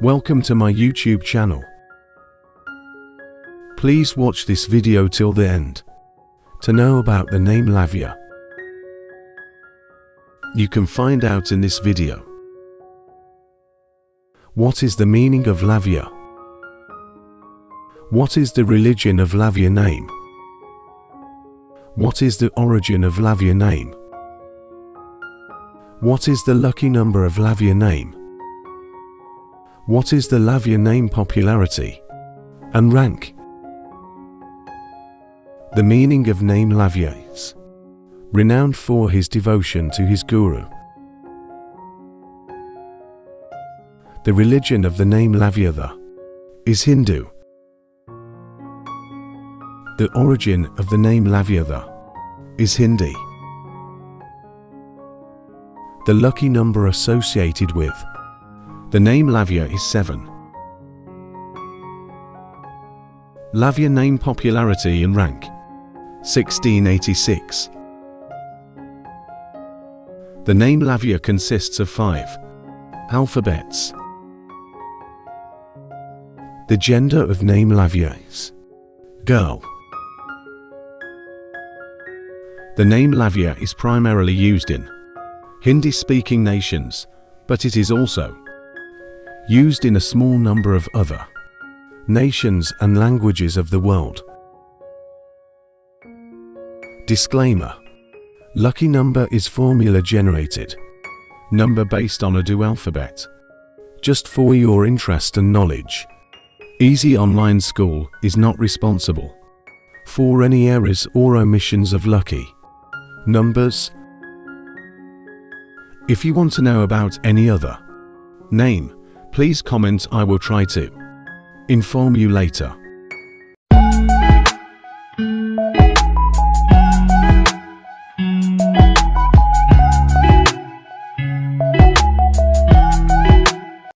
Welcome to my YouTube channel. Please watch this video till the end to know about the name Lavya. You can find out in this video. What is the meaning of Lavya? What is the religion of Lavya name? What is the origin of Lavya name? What is the lucky number of Lavya name? What is the Lavya name popularity and rank? The meaning of name Lavya is renowned for his devotion to his guru. The religion of the name Lavya is Hindu. The origin of the name Lavya is Hindi. The lucky number associated with the name Lavya is 7. Lavya name popularity and rank 1686. The name Lavya consists of 5 alphabets. The gender of name Lavya is girl. The name Lavya is primarily used in Hindi-speaking nations, but it is also used in a small number of other nations and languages of the world. Disclaimer: lucky number is formula generated number based on a Urdu alphabet. Just for your interest and knowledge. Easy Online School is not responsible for any errors or omissions of lucky numbers. If you want to know about any other name, please comment. I will try to inform you later.